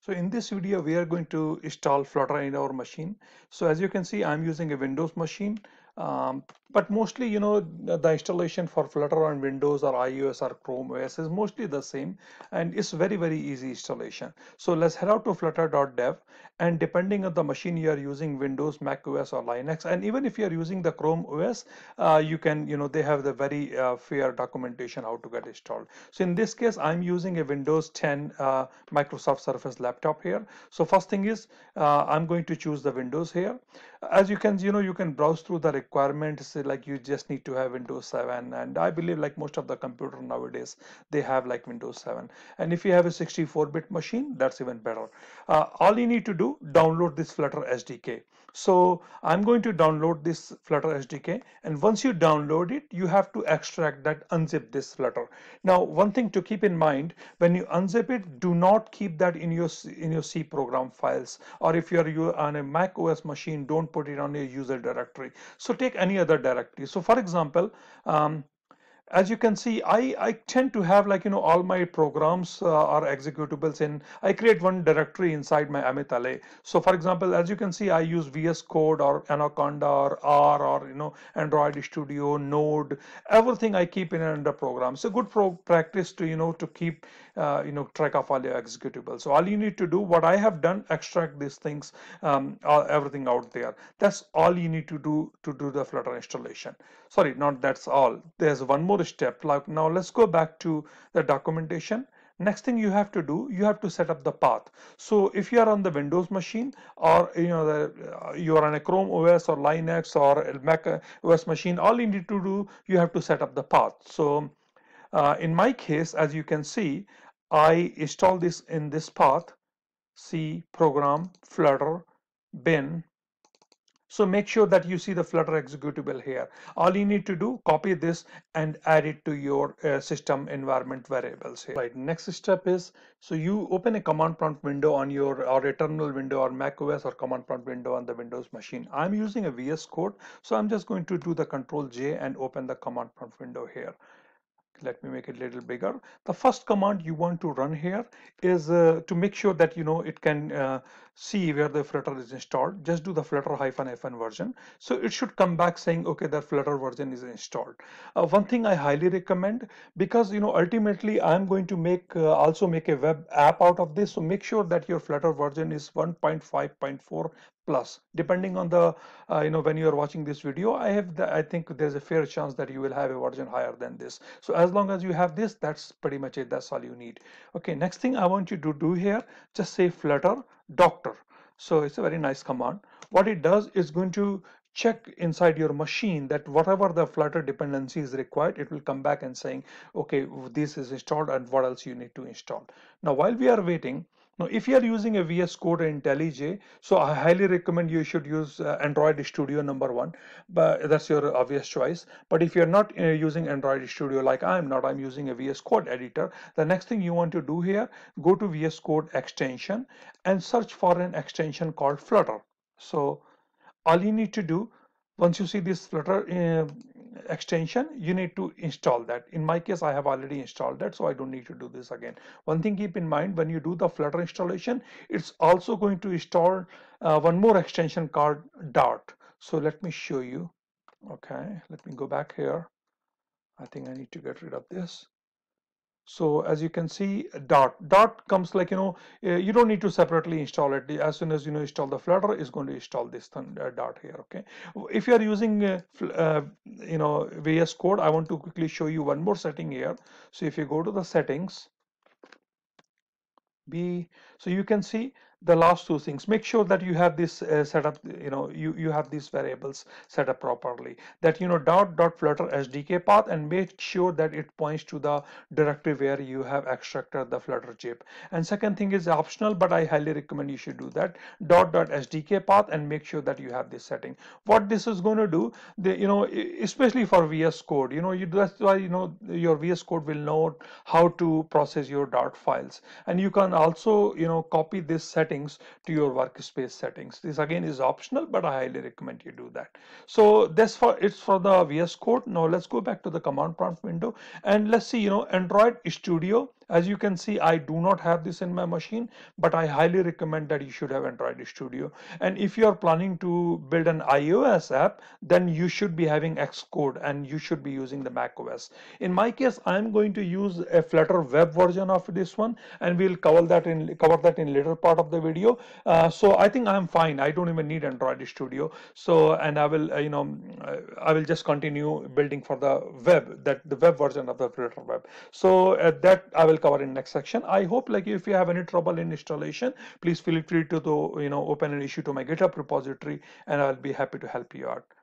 So in this video we are going to install Flutter in our machine. So as you can see, I'm using a Windows machine, but mostly, you know, the installation for Flutter on Windows or iOS or Chrome OS is mostly the same, and it's very easy installation. So let's head out to flutter.dev, and depending on the machine you are using, Windows, Mac OS or Linux, and even if you are using the Chrome OS, you can, you know, they have the very fair documentation how to get installed. So in this case I'm using a Windows 10 Microsoft Surface laptop here. So first thing is I'm going to choose the Windows here. As you can, you know, you can browse through the requirements, like you just need to have Windows 7, and I believe like most of the computer nowadays they have like Windows 7, and if you have a 64-bit machine that's even better. All you need to do, download this Flutter SDK. So I'm going to download this Flutter SDK, and once you download it you have to extract that, unzip this Flutter. Now one thing to keep in mind, when you unzip it, do not keep that in your C program files, or if you're on a Mac OS machine, don't put it on your user directory. So take any other directory. So for example, as you can see, I tend to have, like, you know, all my programs or executables in, I create one directory inside my amit.la. So for example, as you can see, I use VS Code or Anaconda or R or, you know, Android Studio, Node, everything I keep in under programs. So good practice to, you know, to keep you know, track of all your executables. So all you need to do, what I have done, extract these things, everything out there. That's all you need to do the Flutter installation. Sorry, not that's all. There's one more step. Like, now let's go back to the documentation. Next thing you have to do, you have to set up the path. So if you are on the Windows machine, or you know, you are on a Chrome OS or Linux or a Mac OS machine, all you need to do, you have to set up the path. So in my case, as you can see, I install this in this path, C program Flutter bin. So make sure that you see the Flutter executable here. All you need to do, copy this and add it to your system environment variables here. Right, next step is, so you open a command prompt window on your, or a terminal window or Mac OS or command prompt window on the Windows machine. I'm using a VS Code, so I'm just going to do the Control J and open the command prompt window here. Let me make it a little bigger. The first command you want to run here is to make sure that, you know, it can see where the Flutter is installed. Just do the Flutter --, version. So it should come back saying, okay, the Flutter version is installed. One thing I highly recommend, because, you know, ultimately I'm going to make also make a web app out of this. So make sure that your Flutter version is 1.5.4 plus, depending on the you know, when you are watching this video, I think there's a fair chance that you will have a version higher than this. So as long as you have this, that's pretty much it. That's all you need. Okay, next thing I want you to do here, just say Flutter doctor. So it's a very nice command. What it does is going to check inside your machine that whatever the Flutter dependency is required, it will come back and saying, okay, this is installed and what else you need to install. Now while we are waiting, now if you are using a VS Code or IntelliJ, so I highly recommend you should use Android Studio #1, but that's your obvious choice. But if you're not using Android Studio, like I'm not, I'm using a VS Code editor, the next thing you want to do here, go to VS Code extension and search for an extension called Flutter. So all you need to do, once you see this Flutter extension, you need to install that. In my case, I have already installed that, so I don't need to do this again. One thing keep in mind, when you do the Flutter installation, it's also going to install one more extension called Dart. So let me show you. Okay, let me go back here. I think I need to get rid of this. So as you can see, Dart comes, like, you know, you don't need to separately install it. As soon as you know install the Flutter, is going to install this Dart here. Okay, if you are using you know, VS Code, I want to quickly show you one more setting here. So if you go to the settings, so you can see the last two things. Make sure that you have this set up, you know, you have these variables set up properly, that, you know, Dart.Flutter SDK path, and make sure that it points to the directory where you have extracted the Flutter chip. And second thing is optional, but I highly recommend you should do that, Dart.SDK path, and make sure that you have this setting. What this is going to do, you know, especially for VS Code, you know, that's why, you know, your VS Code will know how to process your Dart files. And you can also, you know, copy this setting to your workspace settings. This again is optional, but I highly recommend you do that. So that's for it's for the VS Code. Now let's go back to the command prompt window and let's see, you know, Android Studio As you can see, I do not have this in my machine, but I highly recommend that you should have Android Studio. And if you are planning to build an iOS app, then you should be having Xcode and you should be using the macOS. In my case, I'm going to use a Flutter web version of this one, and we'll cover that in later part of the video. So I think I'm fine. I don't even need Android Studio. So, and I will, I will just continue building for the web, the web version of the Flutter web. So that I will cover in next section. I hope, like, if you have any trouble in installation, please feel free to open an issue to my GitHub repository, and I'll be happy to help you out.